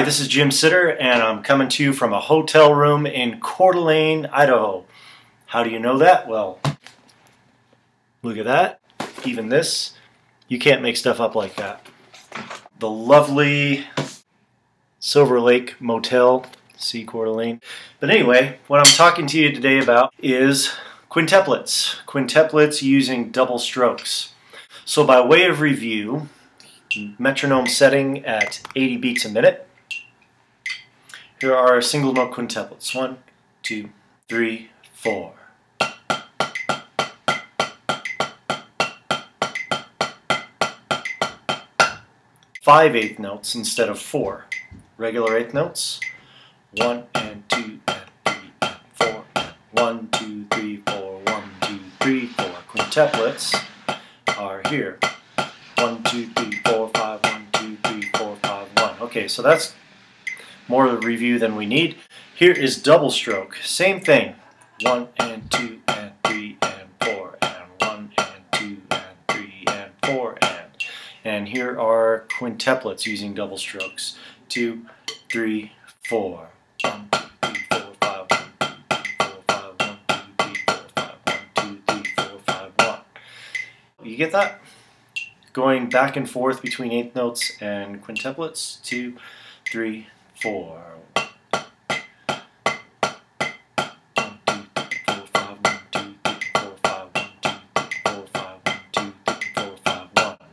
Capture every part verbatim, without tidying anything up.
Hi, this is Jim Sitter, and I'm coming to you from a hotel room in Coeur d'Alene, Idaho. How do you know that? Well, look at that. Even this. You can't make stuff up like that. The lovely Silver Lake Motel. See Coeur d'Alene. But anyway, what I'm talking to you today about is quintuplets. Quintuplets using double strokes. So by way of review, metronome setting at eighty beats a minute. Here are single note quintuplets. One, two, three, four. Five eighth notes instead of four. Regular eighth notes. One and two and three and four. One, two, three, four. One, two, three, four. Quintuplets are here. One, two, three, four, five. One, two, three, four, five, one. Okay, so that's more of a review than we need. Here is double stroke. Same thing. One and two and three and four and one and two and three and four and. And here are quintuplets using double strokes. Two, three, four. One, two, three, four, five. One, two, three, four, five. One, two, three, four, five. One, two, three, four, five, one. You get that? Going back and forth between eighth notes and quintuplets. Two, three, four.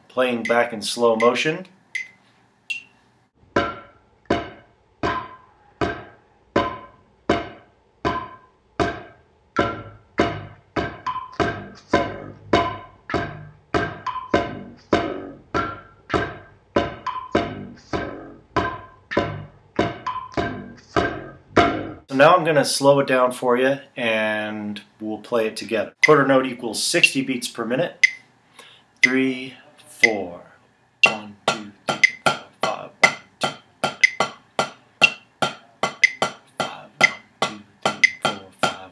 Playing back in slow motion. So now I'm going to slow it down for you and we'll play it together. Quarter note equals sixty beats per minute. Three, four. One, two, three, four, five, one, two, five,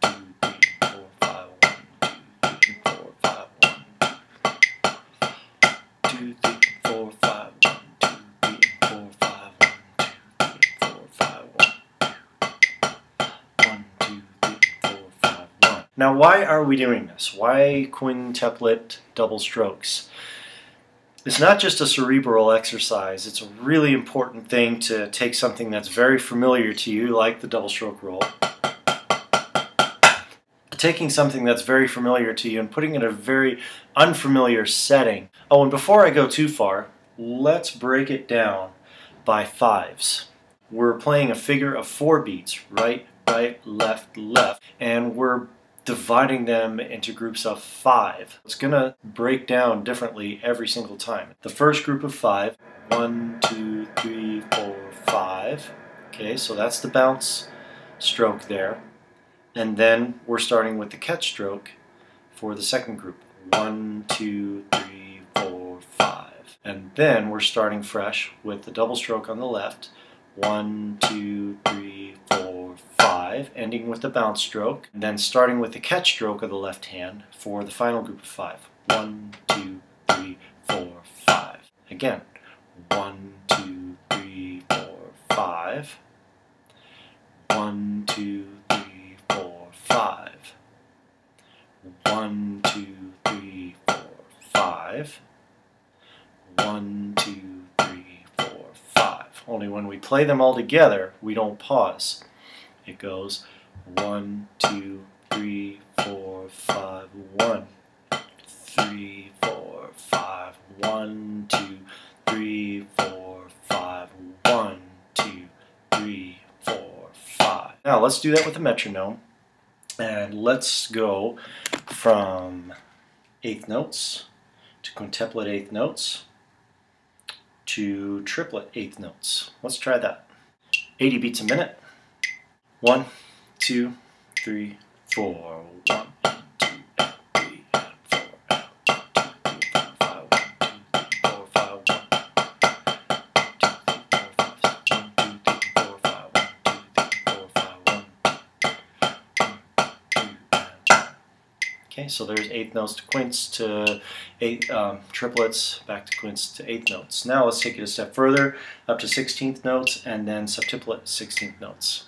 one, two, three, four, five, one, two, three, four, five, one, two, three, four, five, one, two, three, four, five, one, two, three, four, five, one, two, three, four, five, one, one, two, three, four, five, one. Now, why are we doing this? Why quintuplet double strokes? It's not just a cerebral exercise, it's a really important thing to take something that's very familiar to you, like the double stroke roll. Taking something that's very familiar to you and putting it in a very unfamiliar setting. Oh, and before I go too far, let's break it down by fives. We're playing a figure of four beats, right, right, left, left, and we're dividing them into groups of five. It's gonna break down differently every single time. The first group of five, one, two, three, four, five. Okay, so that's the bounce stroke there. And then we're starting with the catch stroke for the second group. One, two, three, four, five. And then we're starting fresh with the double stroke on the left. One, two, three, four, five, ending with the bounce stroke, and then starting with the catch stroke of the left hand for the final group of five. One, two, three, four, five. Again, one, two, three, four, five. One, two, three, four, five. One, two, three, four, five. One, two, only when we play them all together, we don't pause. It goes one, two, three, four, five, one, three, four, five, one, two, three, four, five, one, two, three, four, five. Now let's do that with the metronome, and let's go from eighth notes to quintuplet eighth notes to triplet eighth notes. Let's try that. eighty beats a minute. One, two, three, four. One, two, three, four. One, two, five, one, two, four, five, one. One, two, three, four, five, one, two, three, four, five, one. One, two, and one. Okay, so there's eighth notes to quints to eight, um, triplets, back to quints to eighth notes. Now let's take it a step further, up to sixteenth notes, and then septuplet sixteenth notes.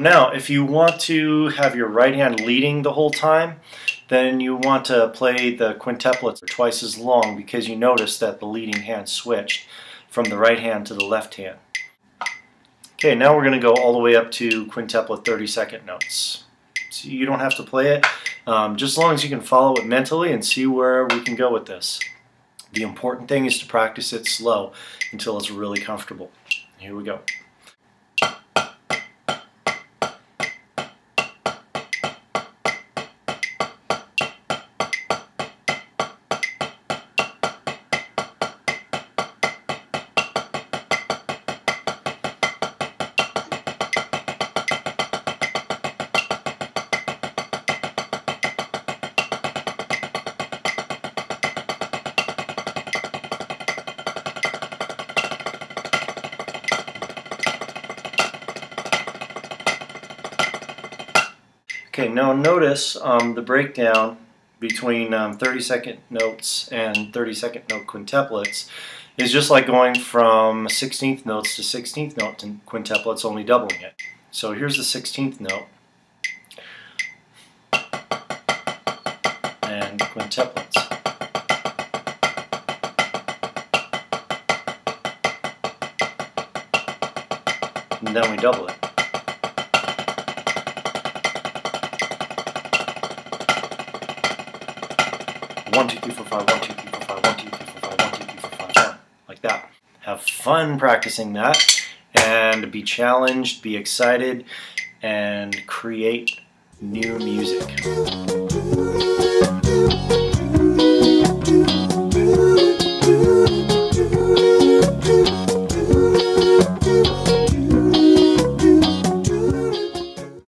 Now, if you want to have your right hand leading the whole time, then you want to play the quintuplets twice as long because you notice that the leading hand switched from the right hand to the left hand. Okay, now we're going to go all the way up to quintuplet thirty-second notes. So you don't have to play it, um, just as long as you can follow it mentally and see where we can go with this. The important thing is to practice it slow until it's really comfortable. Here we go. Okay, now notice um, the breakdown between um, thirty-second notes and thirty-second note quintuplets is just like going from sixteenth notes to sixteenth note and quintuplets, only doubling it. So here's the sixteenth note and quintuplets. And then we double it. one, two, three, four, five, one, two, three, four, five, one, two, three, four, five, one, two, three, four, five, one, like that. Have fun practicing that, and be challenged, be excited, and create new music.